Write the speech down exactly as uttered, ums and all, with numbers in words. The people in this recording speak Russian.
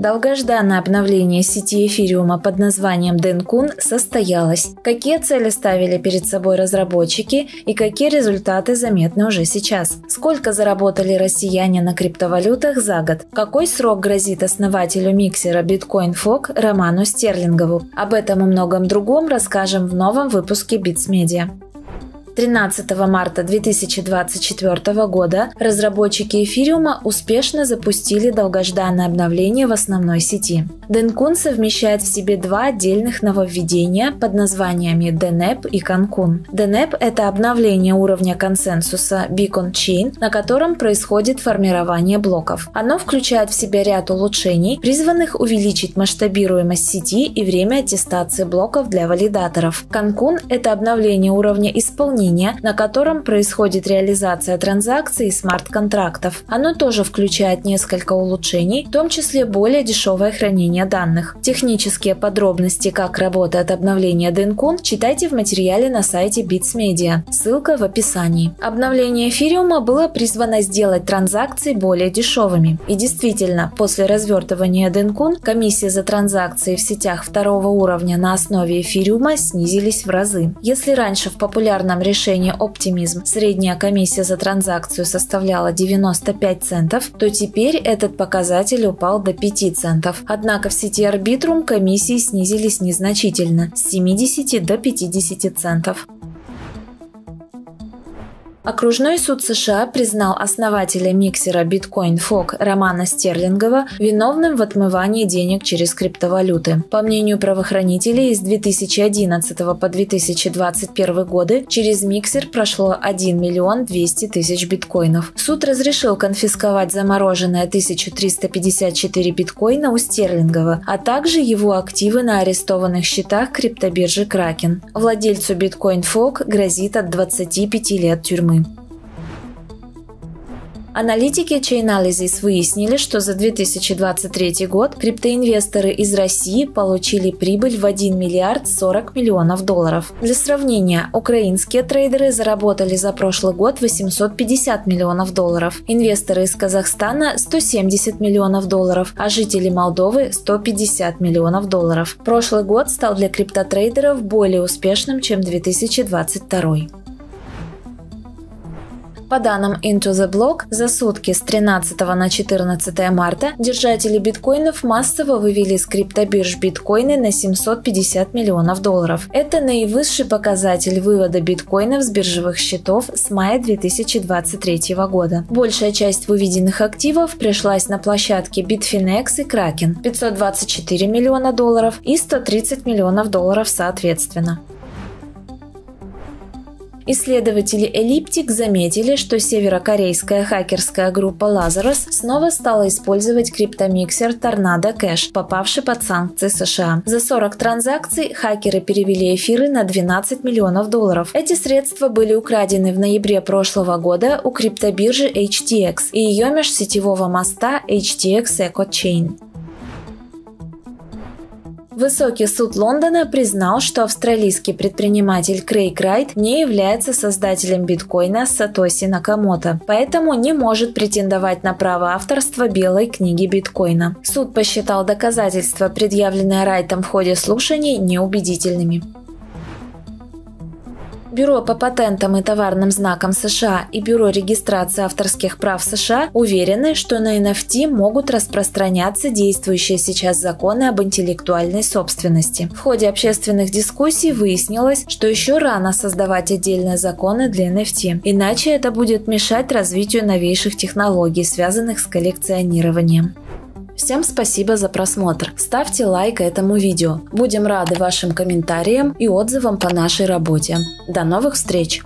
Долгожданное обновление сети эфириума под названием Dencun состоялось. Какие цели ставили перед собой разработчики и какие результаты заметны уже сейчас? Сколько заработали россияне на криптовалютах за год? Какой срок грозит основателю миксера Bitcoin Fog Роману Стерлингову? Об этом и многом другом расскажем в новом выпуске Bits.media. тринадцатого марта две тысячи двадцать четвёртого года разработчики эфириума успешно запустили долгожданное обновление в основной сети. Dencun совмещает в себе два отдельных нововведения под названиями Deneb и Cancun. Deneb – это обновление уровня консенсуса Beacon Chain, на котором происходит формирование блоков. Оно включает в себя ряд улучшений, призванных увеличить масштабируемость сети и время аттестации блоков для валидаторов. Cancun – это обновление уровня исполнения, на котором происходит реализация транзакций и смарт-контрактов. Оно тоже включает несколько улучшений, в том числе более дешевое хранение данных. Технические подробности, как работает обновление Dencun, читайте в материале на сайте Bits.media. Ссылка в описании. Обновление эфириума было призвано сделать транзакции более дешевыми. И действительно, после развертывания Dencun комиссии за транзакции в сетях второго уровня на основе эфириума снизились в разы. Если раньше в популярном решении решение «Оптимизм» средняя комиссия за транзакцию составляла девяносто пять центов, то теперь этот показатель упал до пяти центов. Однако в сети Арбитрум комиссии снизились незначительно – с семидесяти до пятидесяти центов. Окружной суд США признал основателя миксера Bitcoin Fog Романа Стерлингова виновным в отмывании денег через криптовалюты. По мнению правоохранителей, с две тысячи одиннадцатого по две тысячи двадцать первый годы через миксер прошло один миллион двести тысяч биткоинов. Суд разрешил конфисковать замороженное тысячу триста пятьдесят четыре биткоина у Стерлингова, а также его активы на арестованных счетах криптобиржи Kraken. Владельцу Bitcoin Fog грозит от двадцати пяти лет тюрьмы. Аналитики Chainalysis выяснили, что за две тысячи двадцать третий год криптоинвесторы из России получили прибыль в один миллиард сорок миллионов долларов. Для сравнения, украинские трейдеры заработали за прошлый год восемьсот пятьдесят миллионов долларов, инвесторы из Казахстана – сто семьдесят миллионов долларов, а жители Молдовы – сто пятьдесят миллионов долларов. Прошлый год стал для криптотрейдеров более успешным, чем две тысячи двадцать второй. По данным Into the Block, за сутки с тринадцатого на четырнадцатое марта держатели биткоинов массово вывели с криптобирж биткоины на семьсот пятьдесят миллионов долларов. Это наивысший показатель вывода биткоинов с биржевых счетов с мая две тысячи двадцать третьего года. Большая часть выведенных активов пришлась на площадки Bitfinex и Kraken – пятьсот двадцать четыре миллиона долларов и сто тридцать миллионов долларов соответственно. Исследователи Elliptic заметили, что северокорейская хакерская группа Lazarus снова стала использовать криптомиксер Tornado Cash, попавший под санкции США. За сорок транзакций хакеры перевели эфиры на двенадцать миллионов долларов. Эти средства были украдены в ноябре прошлого года у криптобиржи эйч ти экс и ее межсетевого моста эйч ти экс EcoChain. Высокий суд Лондона признал, что австралийский предприниматель Крейг Райт не является создателем биткоина Сатоси Накамото, поэтому не может претендовать на право авторства белой книги биткоина. Суд посчитал доказательства, предъявленные Райтом в ходе слушаний, неубедительными. Бюро по патентам и товарным знакам США и Бюро регистрации авторских прав США уверены, что на эн эф ти могут распространяться действующие сейчас законы об интеллектуальной собственности. В ходе общественных дискуссий выяснилось, что еще рано создавать отдельные законы для эн эф ти, иначе это будет мешать развитию новейших технологий, связанных с коллекционированием. Всем спасибо за просмотр. Ставьте лайк этому видео. Будем рады вашим комментариям и отзывам по нашей работе. До новых встреч!